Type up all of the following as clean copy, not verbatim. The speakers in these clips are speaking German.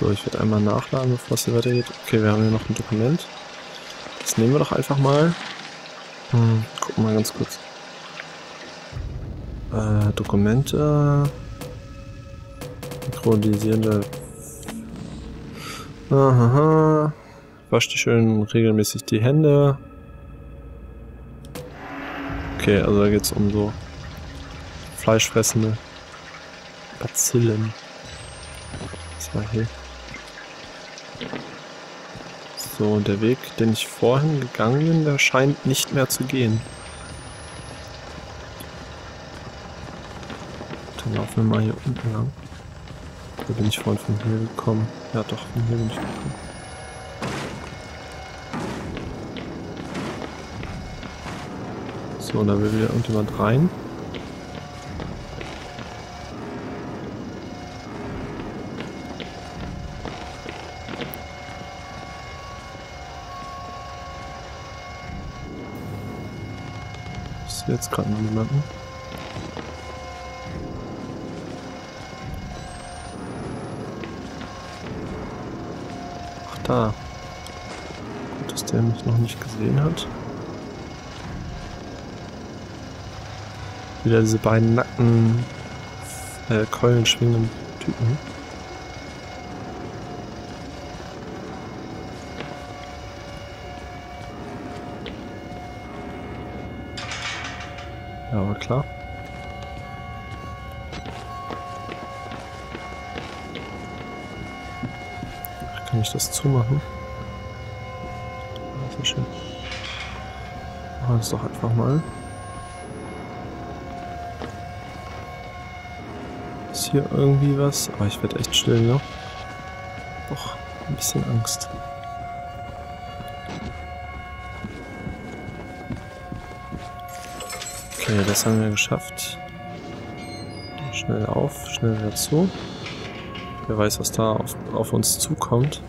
So, ich werde einmal nachladen, bevor es hier weitergeht. Okay, wir haben hier noch ein Dokument. Das nehmen wir doch einfach mal. Gucken wir mal ganz kurz. Dokumente. Mikronisierende. Aha. Wasch dir schön regelmäßig die Hände. Okay, also da geht es um so fleischfressende Bazillen. Was war hier? So, und der Weg, den ich vorhin gegangen bin, der scheint nicht mehr zu gehen. Dann laufen wir mal hier unten lang. Da bin ich vorhin von hier gekommen. Ja doch, von hier bin ich gekommen. So, da will wieder irgendjemand rein. Ich sehe jetzt gerade noch niemanden. Ach da. Gut, dass der mich noch nicht gesehen hat. Wieder diese beiden nackten, keulenschwingenden Typen. Ja, aber klar. Ach, kann ich das zumachen? Das ist ja schön. Machen wir das doch einfach mal. Hier irgendwie was, aber ich werde echt still, ne? Och, ein bisschen Angst. Okay, das haben wir geschafft. Schnell auf, schnell wieder zu. Wer weiß, was da auf uns zukommt.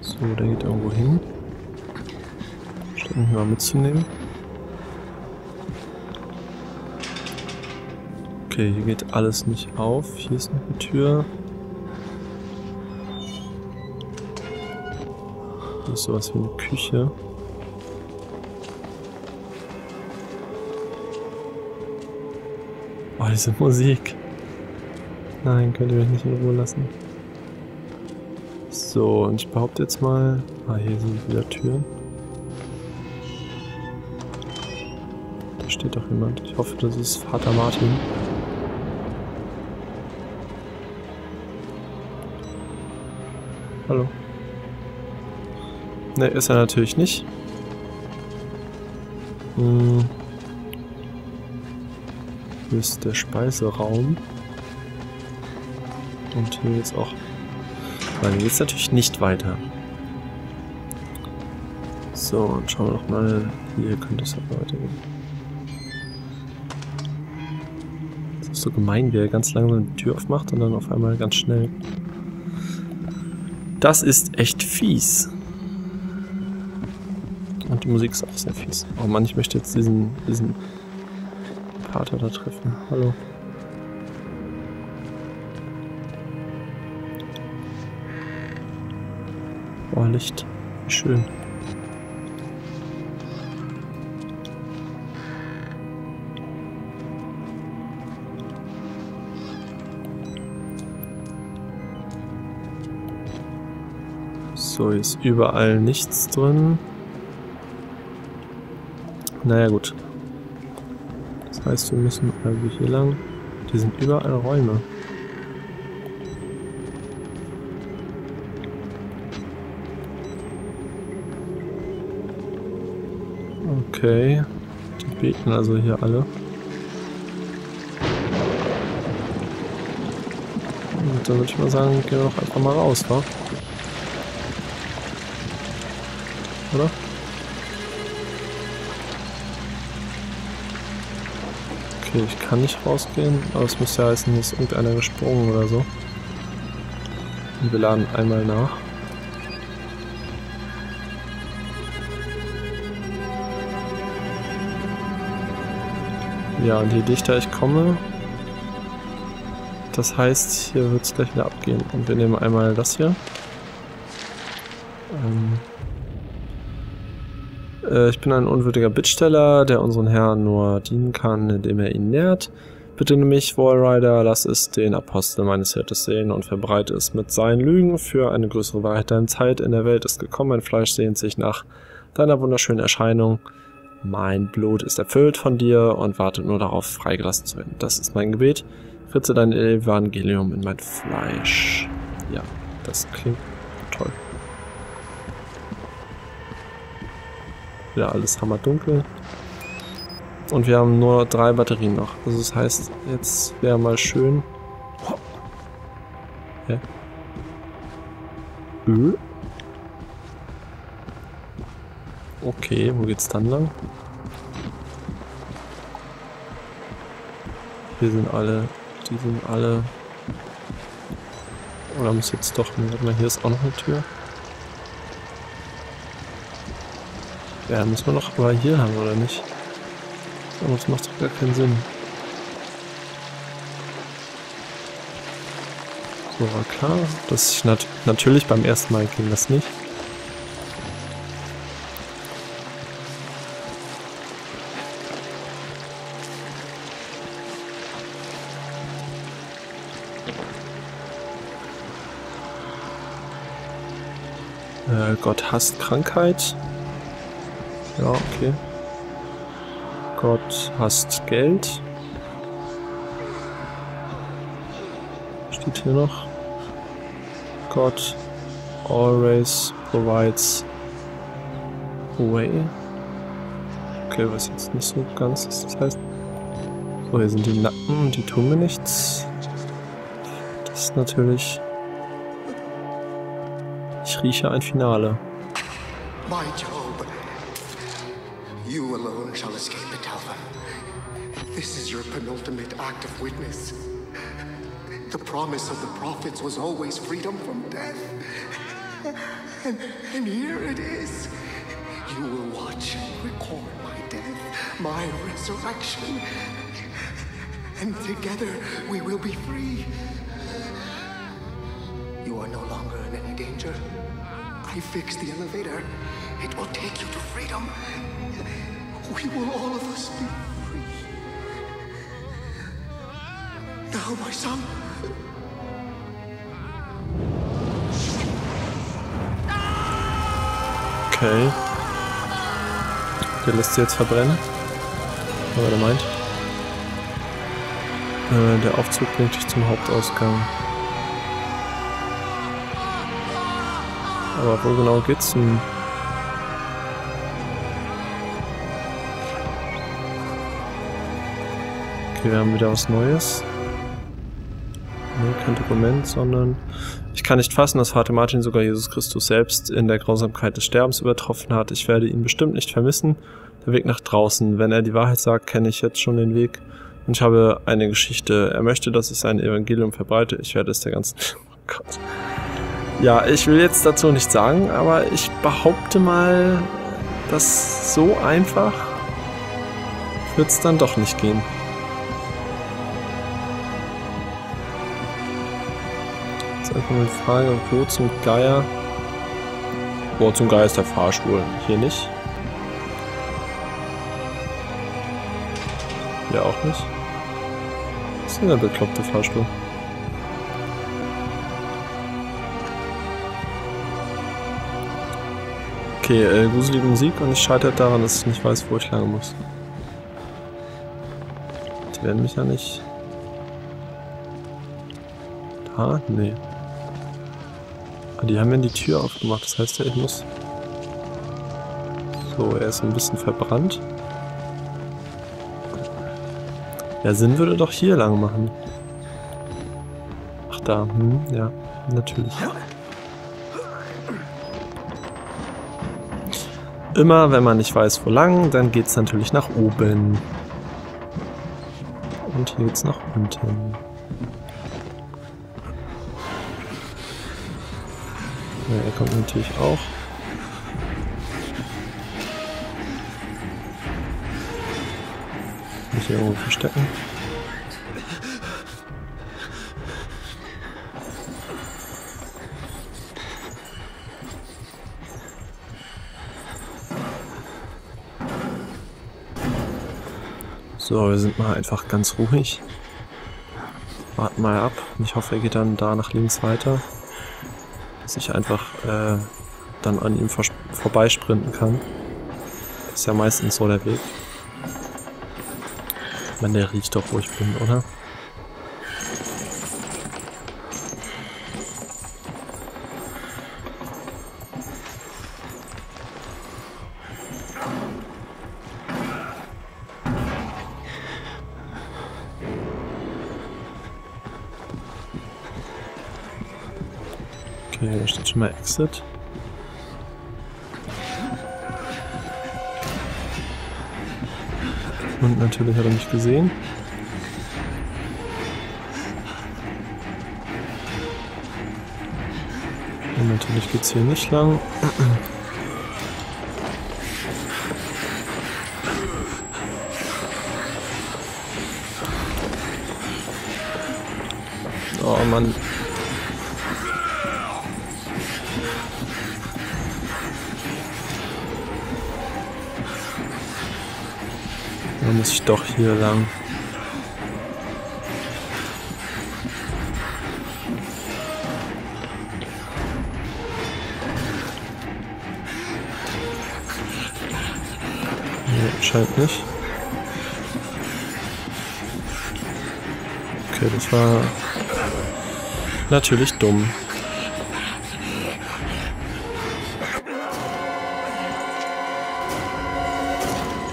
So, der geht irgendwo hin. Mal mitzunehmen. Okay, hier geht alles nicht auf. Hier ist noch eine Tür. Hier ist sowas wie eine Küche. Oh, diese Musik. Nein, könnt ihr mich nicht in Ruhe lassen. So, und ich behaupte jetzt mal... Ah, hier sind wieder Türen. Steht doch jemand. Ich hoffe, das ist Vater Martin. Hallo. Ne, ist er natürlich nicht. Hm. Hier ist der Speiseraum. Und hier geht's auch... Nein, hier geht's natürlich nicht weiter. So, und schauen wir doch mal. Hier könnte es aber weitergehen. So gemein, wie er ganz langsam die Tür aufmacht und dann auf einmal ganz schnell. Das ist echt fies. Und die Musik ist auch sehr fies. Oh Mann, ich möchte jetzt diesen Pater da treffen. Hallo. Oh, Licht. Wie schön. So, hier ist überall nichts drin. Naja, gut. Das heißt, wir müssen irgendwie hier lang. Hier sind überall Räume. Okay. Die beten also hier alle. Und dann würde ich mal sagen, gehen wir doch einfach mal raus, wa? Oder? Okay, ich kann nicht rausgehen, aber es muss ja heißen, hier ist irgendeiner gesprungen oder so. Und wir laden einmal nach. Ja, und je dichter ich komme, das heißt, hier wird es gleich wieder abgehen. Und wir nehmen einmal das hier. Ich bin ein unwürdiger Bittsteller, der unseren Herrn nur dienen kann, indem er ihn nährt. Bitte nimm mich, Wallrider, lass es den Apostel meines Hirtes sehen und verbreite es mit seinen Lügen für eine größere Wahrheit. Deine Zeit in der Welt ist gekommen, mein Fleisch sehnt sich nach deiner wunderschönen Erscheinung. Mein Blut ist erfüllt von dir und wartet nur darauf, freigelassen zu werden. Das ist mein Gebet. Fritze dein Evangelium in mein Fleisch. Ja, das klingt toll. Wieder alles hammerdunkel. Und wir haben nur 3 Batterien noch. Also das heißt, jetzt wäre mal schön... Hä? Okay, wo geht's dann lang? Hier sind alle... Die sind alle... Oder muss jetzt doch... Hier ist auch noch eine Tür. Ja, müssen wir noch aber hier haben, oder nicht? Aber das macht doch gar keinen Sinn. So, war klar. Das ist natürlich beim ersten Mal ging das nicht. Gott hasst Krankheit. Ja, okay. Gott hasst Geld. Steht hier noch. Gott always provides a way. Okay, was jetzt nicht so ganz ist, das heißt. So, hier sind die Nacken, die tun mir nichts. Das ist natürlich... Ich rieche ein Finale. My Job. You alone shall escape Atalva. This is your penultimate act of witness. The promise of the prophets was always freedom from death. And here it is. You will watch and record my death, my resurrection. And together we will be free. You are no longer in any danger. I fixed the elevator. It will take you to freedom. We will all of us be free. Now, my son. Okay. Der lässt sie jetzt verbrennen. Aber der meint. Der Aufzug bringt dich zum Hauptausgang. Aber wo genau geht's denn? Okay, wir haben wieder was Neues. Nee, kein Dokument, sondern... Ich kann nicht fassen, dass Vater Martin sogar Jesus Christus selbst in der Grausamkeit des Sterbens übertroffen hat. Ich werde ihn bestimmt nicht vermissen. Der Weg nach draußen. Wenn er die Wahrheit sagt, kenne ich jetzt schon den Weg. Und ich habe eine Geschichte. Er möchte, dass ich sein Evangelium verbreite. Ich werde es der ganzen... Oh Gott... Ja, ich will jetzt dazu nichts sagen, aber ich behaupte mal, dass so einfach wird es dann doch nicht gehen. Jetzt einfach mal die Frage, wo zum Geier... Wo zum Geier ist der Fahrstuhl? Hier nicht. Hier auch nicht. Was ist denn der bekloppte Fahrstuhl? Okay, gruselige Musik und ich scheitere daran, dass ich nicht weiß, wo ich lang muss. Die werden mich ja nicht... Da? Nee. Aber die haben mir die Tür aufgemacht, das heißt ja, ich muss... So, er ist ein bisschen verbrannt. Ja, Sinn würde doch hier lang machen. Ach da, ja, natürlich. Immer, wenn man nicht weiß, wo lang, dann geht's natürlich nach oben. Und hier geht's nach unten. Ja, er kommt natürlich auch. Ich hier irgendwo verstecken. So, wir sind mal einfach ganz ruhig. Warten mal ab. Ich hoffe, er geht dann da nach links weiter. Dass ich einfach dann an ihm vorbeisprinten kann. Ist ja meistens so der Weg. Ich meine, der riecht doch, wo ich bin, oder? Okay, da steht schon mal Exit. Und natürlich hat er mich gesehen. Und natürlich geht es hier nicht lang. Oh Mann. Dann muss ich doch hier lang. Nee, scheint nicht. Okay, das war natürlich dumm.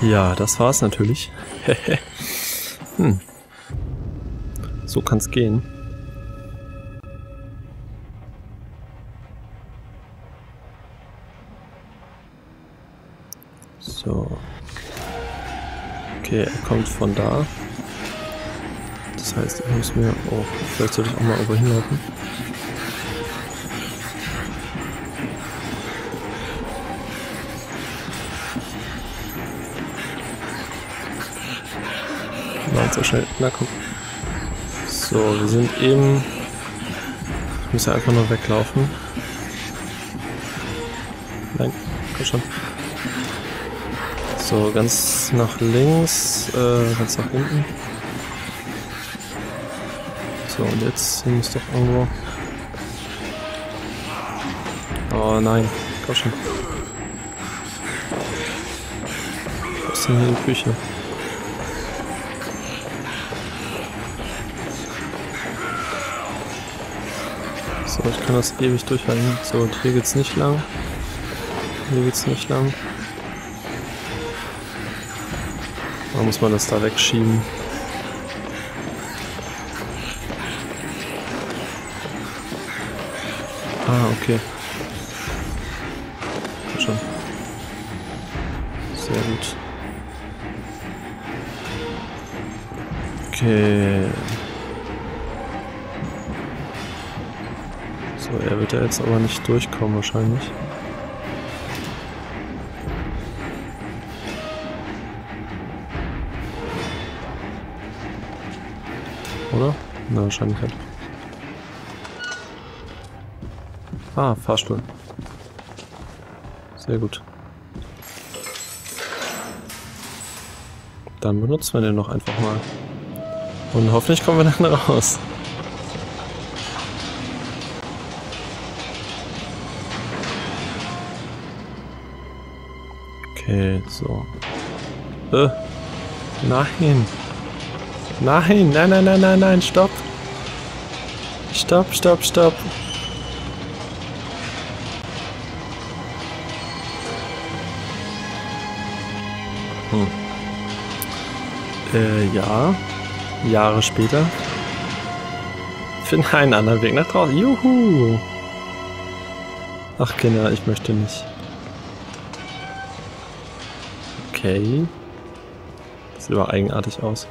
Ja, das war's natürlich. Hm. So kann's gehen. So. Okay, er kommt von da. Das heißt, ich muss mir... Oh, vielleicht sollte ich auch mal irgendwo hinlaufen. So schnell. Na komm. So, wir sind eben. Ich muss ja einfach nur weglaufen. Nein, komm schon. So, ganz nach links, ganz nach hinten. So, und jetzt muss doch irgendwo. Oh nein, komm schon. Was ist denn hier in der Küche? Ich kann das ewig durchhalten. So, und hier geht's nicht lang. Hier geht's nicht lang. Da muss man das da wegschieben. Ah, okay. Komm schon. Sehr gut. Okay. Er wird ja jetzt aber nicht durchkommen wahrscheinlich. Oder? Na, wahrscheinlich halt. Ah, Fahrstuhl. Sehr gut. Dann benutzen wir den noch einfach mal. Und hoffentlich kommen wir dann raus. Okay, so. Nein. Nein, nein, nein, nein, nein, nein, stopp. Stopp, stopp, stopp. Hm. Ja. Jahre später. Finde einen anderen Weg nach draußen. Juhu. Ach, Kinder, ich möchte nicht. Okay. Das sieht aber eigenartig aus.